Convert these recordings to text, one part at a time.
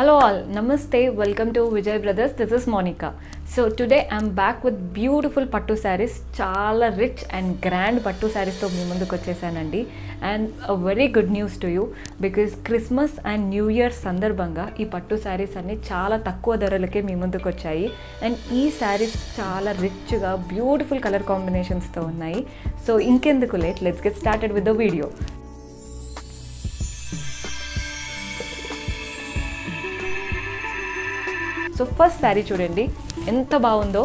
Hello all, namaste, welcome to Vijay Brothers. This is Monica. So today I am back with beautiful pattu saris, chala rich and grand pattu saris tho munduku vachesanu, and a very good news to you because Christmas and New Year Sandarbhanga ee pattu saris anni chala takkuva dharalake mee munduku vachayi, and ee saris chala rich ga beautiful color combinations tho unnayi. So inkenduku late, let's get started with the video. So first saree churendi enta baondo.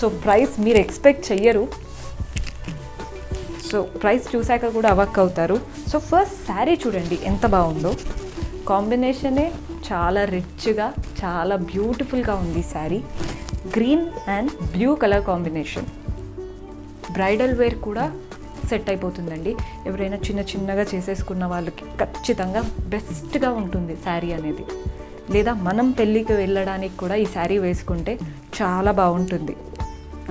So price meer expect cheyaru, so price chusaka kuda avak avtaru. So first saree churendi enta baondo, combination e chaala rich ga chaala beautiful ga undi saree. Green and blue color combination, bridal wear kuda set అయిపోతుందండి. ఎవరైనా చిన్నగా చేసేసుకున్న వాళ్ళకి ఖచ్చితంగా best గా ఉంటుంది sorry అనేది. లేదా మనం పెళ్ళికి వెళ్ళడానికి కూడా ఈ సారీ వేసుకుంటే చాలా బాగుంటుంది.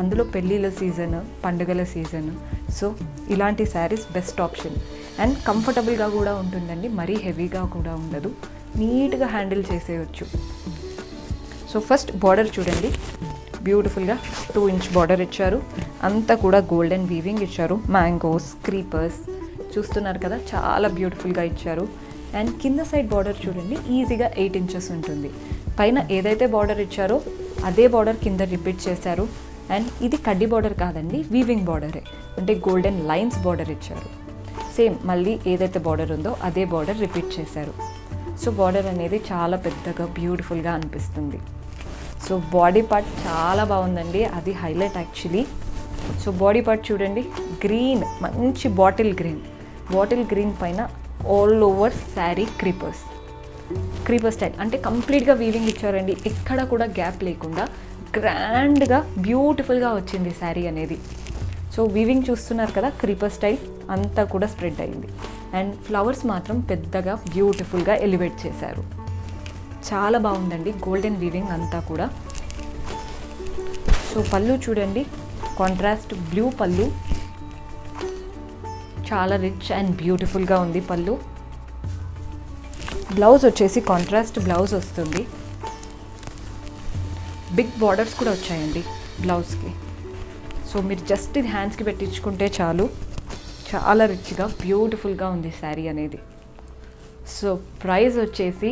అందులో పెళ్ళిళ్ళ సీజన్, పండుగల సీజన్, సో ఇలాంటి సారీస్ బెస్ట్ ఆప్షన్. అండ్ కంఫర్టబుల్గా కూడా ఉంటుందండి, మరీ హెవీగా కూడా ఉండదు, నీట్గా హ్యాండిల్ చేసేయచ్చు. సో ఫస్ట్ బార్డర్ చూడండి, బ్యూటిఫుల్గా 2 ఇంచ్ బార్డర్ ఇచ్చారు. అంతా కూడా గోల్డెన్ వీవింగ్ ఇచ్చారు. మ్యాంగోస్, క్రీపర్స్ చూస్తున్నారు కదా, చాలా బ్యూటిఫుల్గా ఇచ్చారు. అండ్ కింద సైడ్ బార్డర్ చూడండి, ఈజీగా 8 ఇంచెస్ ఉంటుంది. పైన ఏదైతే బార్డర్ ఇచ్చారో అదే బార్డర్ కింద రిపీట్ చేశారు. అండ్ ఇది కడ్డీ బార్డర్ కాదండి, వీవింగ్ బార్డరే, అంటే గోల్డెన్ లైన్స్ బార్డర్ ఇచ్చారు. సేమ్ మళ్ళీ ఏదైతే బార్డర్ ఉందో అదే బార్డర్ రిపీట్ చేశారు. సో బార్డర్ అనేది చాలా పెద్దగా బ్యూటిఫుల్గా అనిపిస్తుంది. సో బాడీ పార్ట్ చాలా బాగుందండి, అది highlight actually. So body part చూడండి, గ్రీన్, మంచి బాటిల్ గ్రీన్. బాటిల్ గ్రీన్ పైన all over sari creepers, creeper style, అంటే కంప్లీట్గా వీవింగ్ ఇచ్చారండి, ఎక్కడ కూడా గ్యాప్ లేకుండా గ్రాండ్గా బ్యూటిఫుల్గా వచ్చింది శారీ అనేది. సో వీవింగ్ చూస్తున్నారు కదా, క్రీపర్ స్టైల్ అంతా కూడా స్ప్రెడ్ అయింది. అండ్ ఫ్లవర్స్ మాత్రం పెద్దగా బ్యూటిఫుల్గా ఎలివేట్ చేశారు. చాలా బాగుందండి గోల్డెన్ వీవింగ్ అంతా కూడా. సో పళ్ళు చూడండి, కాంట్రాస్ట్ బ్లూ పళ్ళు, చాలా రిచ్ అండ్ బ్యూటిఫుల్గా ఉంది పళ్ళు. బ్లౌజ్ వచ్చేసి కాంట్రాస్ట్ బ్లౌజ్ వస్తుంది. బిగ్ బార్డర్స్ కూడా వచ్చాయండి బ్లౌజ్కి. సో మీరు జస్ట్ ఇది హ్యాండ్స్కి పెట్టించుకుంటే చాలు, చాలా రిచ్గా బ్యూటిఫుల్గా ఉంది శారీ అనేది. సో ప్రైస్ వచ్చేసి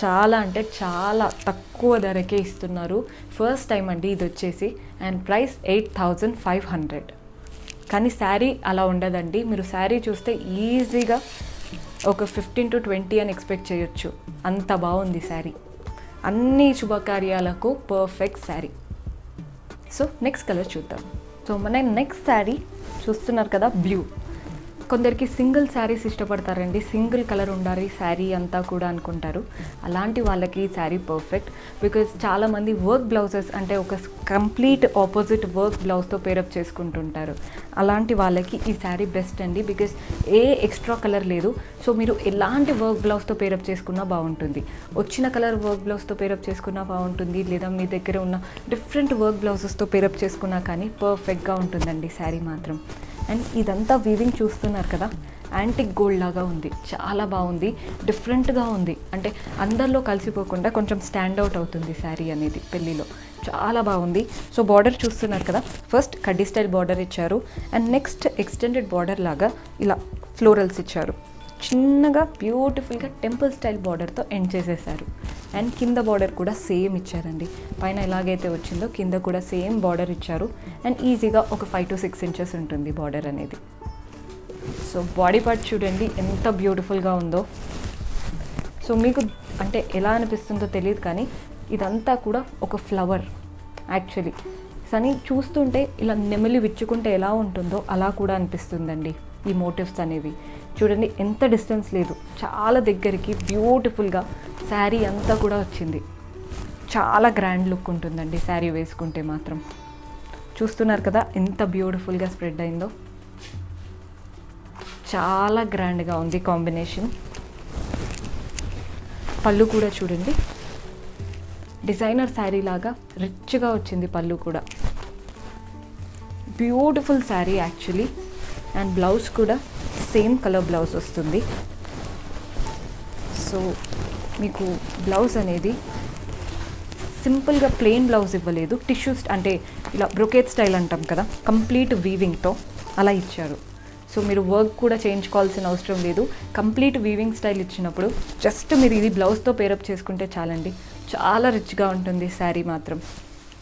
చాలా, అంటే చాలా తక్కువ ధరకే ఇస్తున్నారు. ఫస్ట్ టైం అండి ఇది వచ్చేసి, అండ్ ప్రైస్ 8,500. కానీ శారీ అలా ఉండదండి, మీరు శారీ చూస్తే ఈజీగా ఒక 15 to 20 అని ఎక్స్పెక్ట్ చేయొచ్చు, అంత బాగుంది శారీ. అన్ని శుభకార్యాలకు perfect sari. So next colour చూద్దాం. సో మన నెక్స్ట్ శారీ చూస్తున్నారు కదా, బ్లూ. కొందరికి సింగిల్ శారీస్ ఇష్టపడతారండి, సింగిల్ కలర్ ఉండాలి శారీ అంతా కూడా అనుకుంటారు. అలాంటి వాళ్ళకి ఈ శారీ పర్ఫెక్ట్, బికాజ్ చాలామంది వర్క్ బ్లౌజెస్ అంటే ఒక కంప్లీట్ ఆపోజిట్ వర్క్ బ్లౌజ్తో పేరప్ చేసుకుంటుంటారు. అలాంటి వాళ్ళకి ఈ శారీ బెస్ట్ అండి, బికాజ్ ఏ ఎక్స్ట్రా కలర్ లేదు. సో మీరు ఎలాంటి వర్క్ బ్లౌజ్తో పేరప్ చేసుకున్నా బాగుంటుంది, వచ్చిన కలర్ వర్క్ బ్లౌజ్తో పేరప్ చేసుకున్నా బాగుంటుంది, లేదా మీ దగ్గర ఉన్న డిఫరెంట్ వర్క్ బ్లౌజెస్తో పేరప్ చేసుకున్నా కానీ పర్ఫెక్ట్గా ఉంటుందండి శారీ మాత్రం. అండ్ ఇదంతా వీవింగ్ చూస్తున్నారు కదా, యాంటిక్ గోల్డ్ లాగా ఉంది, చాలా బాగుంది, డిఫరెంట్గా ఉంది, అంటే అందరిలో కలిసిపోకుండా కొంచెం స్టాండ్అవుట్ అవుతుంది శారీ అనేది పెళ్ళిలో, చాలా బాగుంది. సో బార్డర్ చూస్తున్నారు కదా, ఫస్ట్ కడ్డీ స్టైల్ బార్డర్ ఇచ్చారు. అండ్ నెక్స్ట్ ఎక్స్టెండెడ్ బార్డర్ లాగా ఇలా ఫ్లోరల్స్ ఇచ్చారు. చిన్నగా బ్యూటిఫుల్గా టెంపుల్ స్టైల్ బార్డర్తో ఎండ్ చేసేసారు. అండ్ కింద బార్డర్ కూడా సేమ్ ఇచ్చారండి, పైన ఎలాగైతే వచ్చిందో కింద కూడా సేమ్ బార్డర్ ఇచ్చారు. అండ్ ఈజీగా ఒక 5 to 6 ఇంచెస్ ఉంటుంది బార్డర్ అనేది. సో బాడీ పార్ట్ చూడండి ఎంత బ్యూటిఫుల్గా ఉందో. సో మీకు అంటే ఎలా అనిపిస్తుందో తెలియదు కానీ ఇదంతా కూడా ఒక ఫ్లవర్ యాక్చువల్లీ, కానీ చూస్తుంటే ఇలా నెమలి విచ్చుకుంటే ఎలా ఉంటుందో అలా కూడా అనిపిస్తుందండి ఈ మోటివ్స్ అనేవి. చూడండి ఎంత డిస్టెన్స్ లేదు, చాలా దగ్గరికి బ్యూటిఫుల్గా శారీ అంతా కూడా వచ్చింది. చాలా గ్రాండ్ లుక్ ఉంటుందండి శారీ వేసుకుంటే మాత్రం. చూస్తున్నారు కదా ఎంత బ్యూటిఫుల్గా స్ప్రెడ్ అయిందో, చాలా గ్రాండ్గా ఉంది కాంబినేషన్. పళ్ళు కూడా చూడండి, డిజైనర్ శారీ లాగా రిచ్గా వచ్చింది పళ్ళు కూడా. Beautiful sari actually. And blouse కూడా సేమ్ కలర్ బ్లౌజ్ వస్తుంది. సో మీకు బ్లౌజ్ అనేది సింపుల్గా ప్లెయిన్ బ్లౌజ్ ఇవ్వలేదు, టిష్యూస్ అంటే ఇలా బ్రొకేట్ స్టైల్ అంటాం కదా, కంప్లీట్ వీవింగ్తో అలా ఇచ్చారు. సో మీరు వర్క్ కూడా చేయించుకోవాల్సిన అవసరం లేదు. కంప్లీట్ వీవింగ్ స్టైల్ ఇచ్చినప్పుడు జస్ట్ మీరు ఇది బ్లౌజ్తో పేరప్ చేసుకుంటే చాలండి, చాలా రిచ్గా ఉంటుంది శారీ మాత్రం.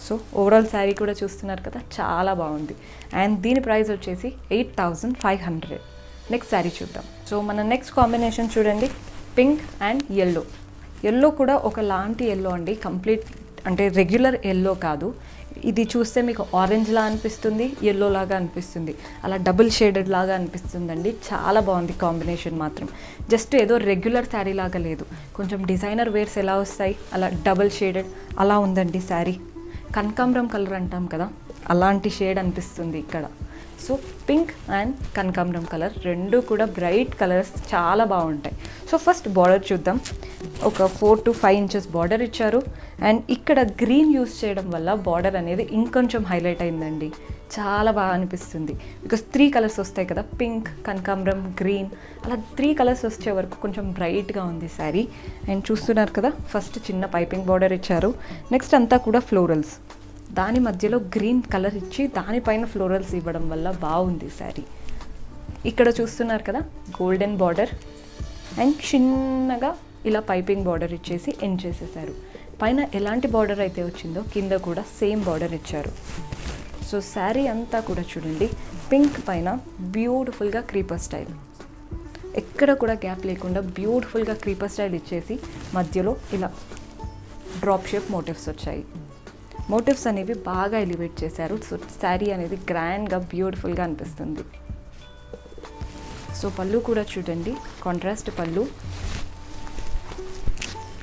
సో ఓవరాల్ శారీ కూడా చూస్తున్నారు కదా, చాలా బాగుంది. అండ్ దీని ప్రైస్ వచ్చేసి 8500. నెక్స్ట్ శారీ చూద్దాం. సో మన నెక్స్ట్ కాంబినేషన్ చూడండి, పింక్ అండ్ ఎల్లో. ఎల్లో కూడా ఒకలాంటి ఎల్లో అండి, కంప్లీట్ అంటే రెగ్యులర్ ఎల్లో కాదు. ఇది చూస్తే మీకు ఆరెంజ్లా అనిపిస్తుంది, ఎల్లో లాగా అనిపిస్తుంది, అలా డబుల్ షేడెడ్ లాగా అనిపిస్తుందండి. చాలా బాగుంది కాంబినేషన్ మాత్రం. జస్ట్ ఏదో రెగ్యులర్ శారీ లాగా లేదు, కొంచెం డిజైనర్ వేర్స్ ఎలా వస్తాయి అలా డబుల్ షేడెడ్ అలా ఉందండి శారీ. కనకాంబరం కలర్ అంటాం కదా, అలాంటి షేడ్ అనిపిస్తుంది ఇక్కడ. సో పింక్ అండ్ కనకాంబరం కలర్ రెండు కూడా బ్రైట్ కలర్స్, చాలా బాగుంటాయి. సో ఫస్ట్ బార్డర్ చూద్దాం. ఒక 4 to 5 inches బార్డర్ ఇచ్చారు. అండ్ ఇక్కడ గ్రీన్ యూస్ చేయడం వల్ల బార్డర్ అనేది ఇంకొంచెం హైలైట్ అయిందండి, చాలా బాగా అనిపిస్తుంది. బికాస్ 3 కలర్స్ వస్తాయి కదా, పింక్, కనకాంబరం, గ్రీన్, అలా 3 కలర్స్ వచ్చే వరకు కొంచెం బ్రైట్గా ఉంది శారీ. అండ్ చూస్తున్నారు కదా, ఫస్ట్ చిన్న పైపింగ్ బార్డర్ ఇచ్చారు. నెక్స్ట్ అంతా కూడా ఫ్లోరల్స్, దాని మధ్యలో గ్రీన్ కలర్ ఇచ్చి దానిపైన ఫ్లోరల్స్ ఇవ్వడం వల్ల బాగుంది శారీ. ఇక్కడ చూస్తున్నారు కదా, గోల్డెన్ బార్డర్ అండ్ చిన్నగా ఇలా పైపింగ్ బార్డర్ ఇచ్చేసి ఎండ్ చేసేసారు. పైన ఎలాంటి బార్డర్ అయితే వచ్చిందో కింద కూడా సేమ్ బార్డర్ ఇచ్చారు. సో శారీ అంతా కూడా చూడండి, పింక్ పైన బ్యూటిఫుల్గా క్రీపర్ స్టైల్, ఎక్కడ కూడా గ్యాప్ లేకుండా బ్యూటిఫుల్గా క్రీపర్ స్టైల్ ఇచ్చేసి మధ్యలో ఇలా డ్రాప్ షేప్ మోటివ్స్ వచ్చాయి. మోటివ్స్ అనేవి బాగా ఎలివేట్ చేశారు. సో శారీ అనేది గ్రాండ్గా బ్యూటిఫుల్గా అనిపిస్తుంది. సో పళ్ళు కూడా చూడండి, కాంట్రాస్ట్ పళ్ళు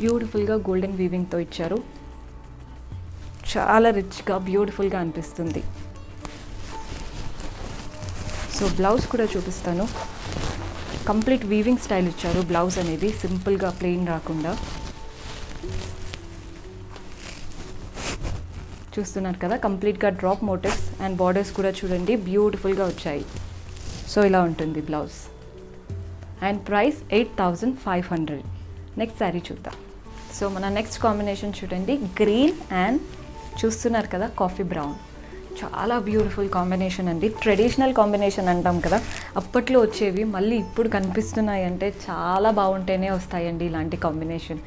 బ్యూటిఫుల్గా గోల్డెన్ వీవింగ్తో ఇచ్చారు. చాలా రిచ్గా బ్యూటిఫుల్గా అనిపిస్తుంది. సో బ్లౌజ్ కూడా చూపిస్తాను. కంప్లీట్ వీవింగ్ స్టైల్ ఇచ్చారు. బ్లౌజ్ అనేది సింపుల్గా ప్లెయిన్ రాకుండా చూస్తున్నారు కదా, కంప్లీట్గా డ్రాప్ మోటివ్స్ అండ్ బార్డర్స్ కూడా చూడండి బ్యూటిఫుల్గా వచ్చాయి. సో ఇలా ఉంటుంది blouse. And price 8500. Next sari చూద్దాం. సో మన నెక్స్ట్ కాంబినేషన్ చూడండి, గ్రీన్ అండ్ చూస్తున్నారు కదా కాఫీ బ్రౌన్. చాలా బ్యూటిఫుల్ కాంబినేషన్ అండి, ట్రెడిషనల్ కాంబినేషన్ అంటాం కదా. అప్పట్లో వచ్చేవి మళ్ళీ ఇప్పుడు కనిపిస్తున్నాయి అంటే చాలా బాగుంటేనే వస్తాయండి ఇలాంటి కాంబినేషన్.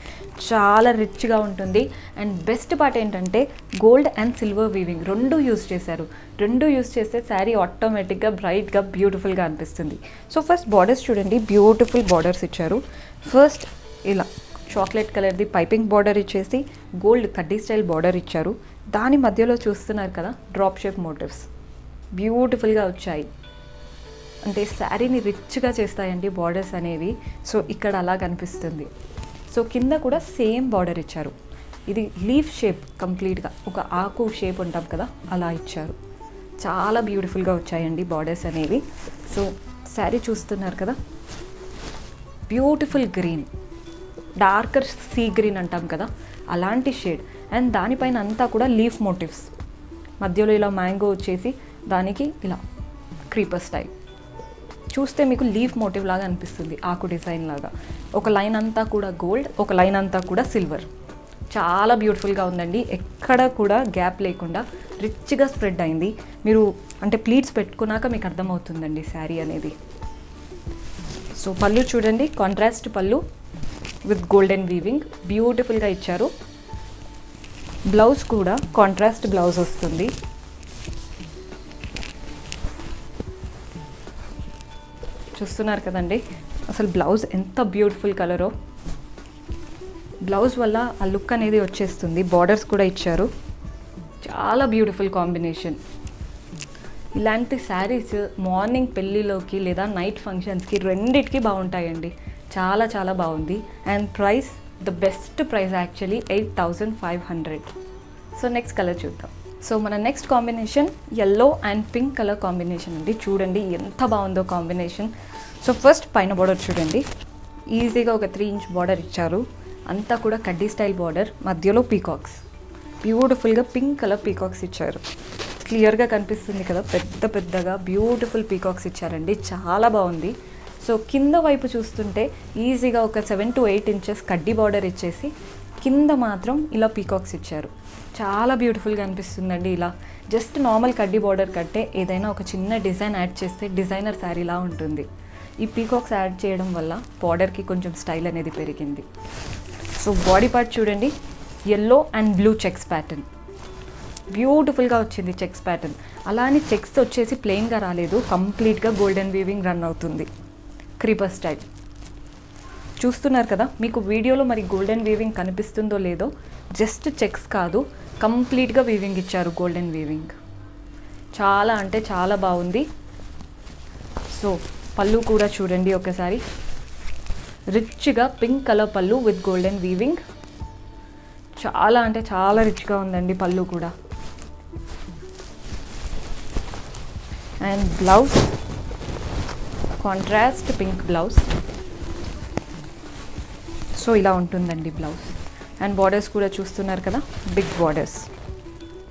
చాలా రిచ్గా ఉంటుంది. అండ్ బెస్ట్ పార్ట్ ఏంటంటే గోల్డ్ అండ్ సిల్వర్ వీవింగ్ రెండు యూజ్ చేశారు. రెండు యూజ్ చేస్తే శారీ ఆటోమేటిక్గా బ్రైట్గా బ్యూటిఫుల్గా అనిపిస్తుంది. సో ఫస్ట్ బార్డర్స్ చూడండి, బ్యూటిఫుల్ బార్డర్స్ ఇచ్చారు. ఫస్ట్ ఇలా చాక్లెట్ కలర్ది పైపింగ్ బార్డర్ ఇచ్చేసి గోల్డ్ కడ్డీ స్టైల్ బార్డర్ ఇచ్చారు. దాని మధ్యలో చూస్తున్నారు కదా డ్రాప్ షేప్ మోటివ్స్ బ్యూటిఫుల్గా వచ్చాయి. అంటే శారీని రిచ్గా చేస్తాయండి బార్డర్స్ అనేవి. సో ఇక్కడ అలా కనిపిస్తుంది. సో కింద కూడా సేమ్ బార్డర్ ఇచ్చారు. ఇది లీఫ్ షేప్, కంప్లీట్గా ఒక ఆకు షేప్ ఉంటాం కదా అలా ఇచ్చారు. చాలా బ్యూటిఫుల్గా వచ్చాయండి బార్డర్స్ అనేవి. సో శారీ చూస్తున్నారు కదా, beautiful green, darker sea green అంటాం కదా అలాంటి షేడ్. అండ్ దానిపైన అంతా కూడా లీఫ్ మోటివ్స్, మధ్యలో ఇలా మ్యాంగో వచ్చేసి దానికి ఇలా క్రీపర్ స్టైల్. చూస్తే మీకు లీఫ్ మోటివ్ లాగా అనిపిస్తుంది, ఆకు డిజైన్ లాగా. ఒక లైన్ అంతా కూడా గోల్డ్, ఒక లైన్ అంతా కూడా సిల్వర్. చాలా బ్యూటిఫుల్గా ఉందండి, ఎక్కడ కూడా గ్యాప్ లేకుండా రిచ్గా స్ప్రెడ్ అయింది. మీరు అంటే ప్లీట్స్ పెట్టుకున్నాక మీకు అర్థమవుతుందండి శారీ అనేది. సో పళ్ళు చూడండి, కాంట్రాస్ట్ పళ్ళు విత్ గోల్డెన్ వీవింగ్ బ్యూటిఫుల్గా ఇచ్చారు. బ్లౌజ్ కూడా కాంట్రాస్ట్ బ్లౌజ్ వస్తుంది. చూస్తున్నారు కదండి, అసలు బ్లౌజ్ ఎంత బ్యూటిఫుల్ కలరో. బ్లౌజ్ వల్ల ఆ లుక్ అనేది వచ్చేస్తుంది. బార్డర్స్ కూడా ఇచ్చారు. చాలా బ్యూటిఫుల్ కాంబినేషన్. ఇలాంటి శారీస్ మార్నింగ్ పెళ్ళిలోకి లేదా నైట్ ఫంక్షన్స్కి రెండిటికి బాగుంటాయండి. చాలా చాలా బాగుంది. And price the best price actually 8500. So next colour చూద్దాం. సో మన next combination yellow and pink colour combination అండి. చూడండి ఎంత బాగుందో కాంబినేషన్. సో ఫస్ట్ పైన బార్డర్ చూడండి, ఈజీగా ఒక 3 inch బార్డర్ ఇచ్చారు. అంతా కూడా కడ్డీ స్టైల్ బార్డర్, మధ్యలో పీకాక్స్, బ్యూటిఫుల్గా పింక్ కలర్ పీకాక్స్ ఇచ్చారు. క్లియర్గా కనిపిస్తుంది కదా, పెద్ద పెద్దగా బ్యూటిఫుల్ పీకాక్స్ ఇచ్చారండి. చాలా బాగుంది. So kinda వైపు చూస్తుంటే ఈజీగా ఒక 7 to 8 inches కడ్డీ border ఇచ్చేసి కింద మాత్రం ఇలా పీకాక్స్ ఇచ్చారు. చాలా బ్యూటిఫుల్ గా అనిపిస్తుందండి. ఇలా జస్ట్ నార్మల్ కడ్డీ border కట్టే ఏదైనా ఒక చిన్న డిజైన్ యాడ్ చేస్తే డిజైనర్ సారీ లా ఉంటుంది. ఈ పీకాక్స్ యాడ్ చేయడం వల్ల border కి కొంచెం స్టైల్ అనేది పెరిగింది. సో బాడీ పార్ట్ చూడండి, yellow and blue checks pattern. Beautiful ga ochindi checks pattern. Alani checks ochesi plain ga raledu, complete ga golden weaving run avutundi. Creeper style. Chustunar kada meeku video lo mari golden weaving kanipistundo ledo, just checks kaadu complete ga weaving icharu golden weaving. Chaala ante chaala baagundi. So pallu kuda chudandi okasari. Rich ga pink color pallu with golden weaving. Chaala ante chaala rich ga undandi pallu kuda. And blouse, contrast pink blouse. So ila untundandi blouse. And borders kuda chustunar kada, big borders.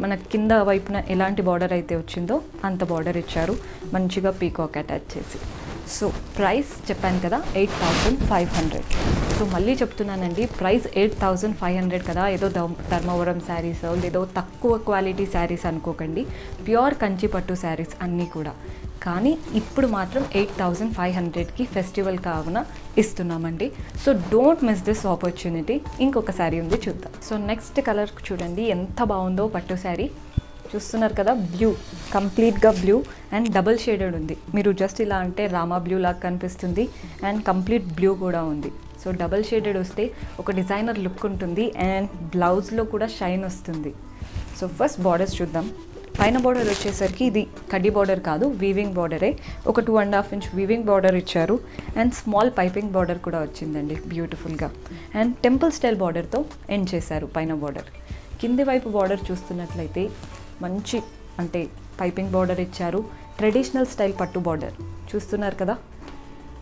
Manaku kinda vaipuna elanti border aithe vachindo anta border icharu, manchiga peacock attach chesi. So price cheppan kada 8500. So malli cheptunanandi, price 8500 kada. Edo dharmavaram sarees ledo takkuva quality sarees anukokandi, pure kanchi pattu sarees anni kuda. Kani ippudu matram 8500 ki festival kaavuna istunamandi. So don't miss this opportunity. Inkoka saree undi chuddam. So next color chudandi entha baondo pattu saree. చూస్తున్నారు కదా, blue, కంప్లీట్గా blue and double shaded ఉంది. మీరు just ఇలా అంటే Rama blue లాగా కనిపిస్తుంది and complete blue కూడా ఉంది. సో డబుల్ షేడెడ్ వస్తే ఒక డిజైనర్ లుక్ ఉంటుంది అండ్ బ్లౌజ్లో కూడా షైన్ వస్తుంది. సో ఫస్ట్ బార్డర్స్ చూద్దాం. పైన బార్డర్ వచ్చేసరికి ఇది కడ్డీ బార్డర్ కాదు, వీవింగ్ బార్డరే. ఒక 2.5 inch వీవింగ్ బార్డర్ ఇచ్చారు అండ్ స్మాల్ పైపింగ్ బార్డర్ కూడా వచ్చిందండి బ్యూటిఫుల్గా. అండ్ టెంపుల్ స్టైల్ బార్డర్తో ఎండ్ చేశారు పైన బార్డర్. కింది వైపు బార్డర్ చూస్తున్నట్లయితే మంచి అంటే పైపింగ్ బార్డర్ ఇచ్చారు, ట్రెడిషనల్ స్టైల్ పట్టు బార్డర్ చూస్తున్నారు కదా.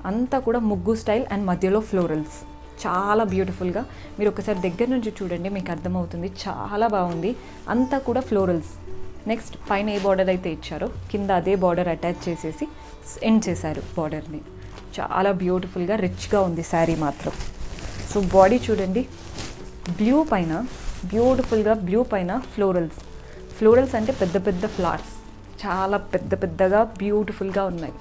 అంతా కూడా ముగ్గు స్టైల్ అండ్ మధ్యలో ఫ్లోరల్స్. చాలా బ్యూటిఫుల్గా మీరు ఒకసారి దగ్గర నుంచి చూడండి, మీకు అర్థమవుతుంది. చాలా బాగుంది, అంతా కూడా ఫ్లోరల్స్. నెక్స్ట్ పైన ఏ బార్డర్ అయితే ఇచ్చారో కింద అదే బార్డర్ అటాచ్ చేసేసి ఎండ్ చేశారు బార్డర్ని. చాలా బ్యూటిఫుల్గా రిచ్గా ఉంది శారీ మాత్రం. సో బాడీ చూడండి, బ్లూ పైన బ్యూటిఫుల్గా బ్లూ పైన ఫ్లోరల్స్. ఫ్లోరల్స్ అంటే పెద్ద పెద్ద ఫ్లవర్స్, చాలా పెద్ద పెద్దగా బ్యూటిఫుల్గా ఉన్నాయి.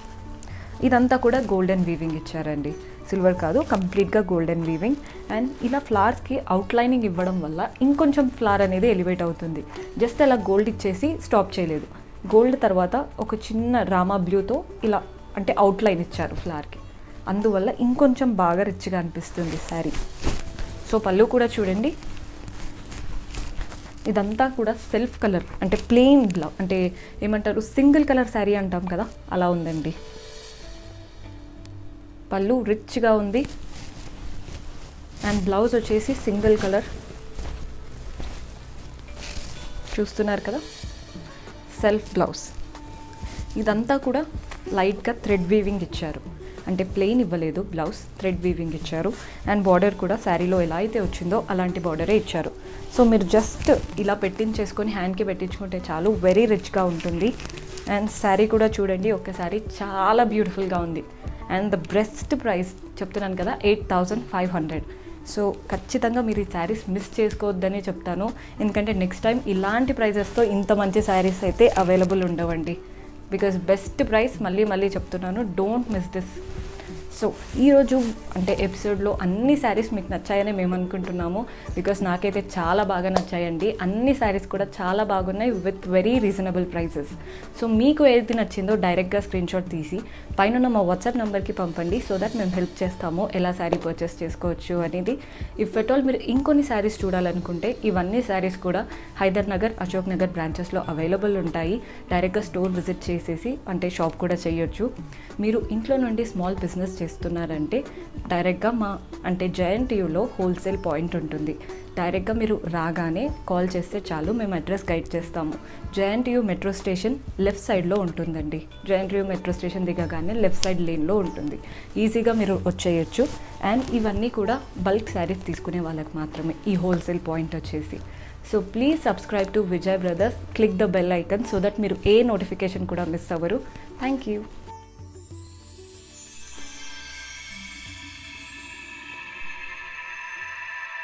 ఇదంతా కూడా గోల్డెన్ వీవింగ్ ఇచ్చారండి, సిల్వర్ కాదు, కంప్లీట్గా గోల్డెన్ వీవింగ్. అండ్ ఇలా ఫ్లవర్స్కి అవుట్లైనింగ్ ఇవ్వడం వల్ల ఇంకొంచెం ఫ్లవర్ అనేది ఎలివేట్ అవుతుంది. జస్ట్ అలా గోల్డ్ ఇచ్చేసి స్టాప్ చేయలేదు, గోల్డ్ తర్వాత ఒక చిన్న రామా బ్లూతో ఇలా అంటే అవుట్లైన్ ఇచ్చారు ఫ్లవర్కి. అందువల్ల ఇంకొంచెం బాగా రిచ్గా అనిపిస్తుంది శారీ. సో పళ్ళు కూడా చూడండి, ఇదంతా కూడా సెల్ఫ్ కలర్ అంటే ప్లెయిన్ బ్లౌ అంటే ఏమంటారు, సింగిల్ కలర్ శారీ అంటాం కదా, అలా ఉందండి. పళ్ళు రిచ్గా ఉంది అండ్ బ్లౌజ్ వచ్చేసి సింగిల్ కలర్. చూస్తున్నారు కదా సెల్ఫ్ బ్లౌజ్. ఇదంతా కూడా లైట్గా థ్రెడ్ వీవింగ్ ఇచ్చారు, అంటే ప్లెయిన్ ఇవ్వలేదు, బ్లౌజ్ థ్రెడ్ వీవింగ్ ఇచ్చారు. అండ్ బార్డర్ కూడా శారీలో ఎలా అయితే వచ్చిందో అలాంటి బార్డరే ఇచ్చారు. సో మీరు జస్ట్ ఇలా పెట్టించేసుకొని హ్యాండ్కి పెట్టించుకుంటే చాలు, వెరీ రిచ్గా ఉంటుంది. అండ్ శారీ కూడా చూడండి ఒక్కసారి, చాలా బ్యూటిఫుల్గా ఉంది. అండ్ ద బెస్ట్ ప్రైస్ చెప్తున్నాను కదా 8500. సో ఖచ్చితంగా మీరు ఈ శారీస్ మిస్ చేసుకోవద్దని చెప్తాను, ఎందుకంటే నెక్స్ట్ టైం ఇలాంటి ప్రైజెస్తో ఇంత మంచి శారీస్ అయితే అవైలబుల్ ఉండవండి. బికాజ్ బెస్ట్ ప్రైస్, మళ్ళీ మళ్ళీ చెప్తున్నాను, డోంట్ మిస్ దిస్. సో ఈరోజు అంటే ఎపిసోడ్లో అన్ని శారీస్ మీకు నచ్చాయని మేము అనుకుంటున్నాము, బికాస్ నాకైతే చాలా బాగా నచ్చాయండి. అన్ని శారీస్ కూడా చాలా బాగున్నాయి with very reasonable prices. So మీకు ఏది నచ్చిందో డైరెక్ట్గా స్క్రీన్షాట్ తీసి పైన మా వాట్సాప్ నెంబర్కి పంపండి, సో దట్ మేము హెల్ప్ చేస్తాము ఎలా శారీ పర్చేస్ చేసుకోవచ్చు అనేది. ఇఫ్ ఎట్ ఆల్ మీరు ఇంకొన్ని శారీస్ చూడాలనుకుంటే ఇవన్నీ శారీస్ కూడా హైదరాబాద్, అశోక్ నగర్ బ్రాంచెస్లో అవైలబుల్ ఉంటాయి. డైరెక్ట్గా స్టోర్ విజిట్ చేసేసి అంటే షాప్ కూడా చేయొచ్చు. మీరు ఇంట్లో నుండి స్మాల్ బిజినెస్ చేస్తున్నారంటే డైరెక్ట్గా మా అంటే జెఎన్టీయూలో హోల్సేల్ పాయింట్ ఉంటుంది. డైరెక్ట్గా మీరు రాగానే కాల్ చేస్తే చాలు, మేము అడ్రస్ గైడ్ చేస్తాము. జెఎన్టీయూ మెట్రో స్టేషన్ లెఫ్ట్ సైడ్లో ఉంటుందండి. జెఎన్టీయూ మెట్రో స్టేషన్ దిగగానే లెఫ్ట్ సైడ్ లేన్లో ఉంటుంది, ఈజీగా మీరు వచ్చేయచ్చు. అండ్ ఇవన్నీ కూడా బల్క్ శారీస్ తీసుకునే వాళ్ళకి మాత్రమే ఈ హోల్సేల్ పాయింట్ వచ్చేసి. So please subscribe to Vijay brothers, click the bell icon, so that మీరు ఏ నోటిఫికేషన్ కూడా మిస్ అవ్వరు. Thank you.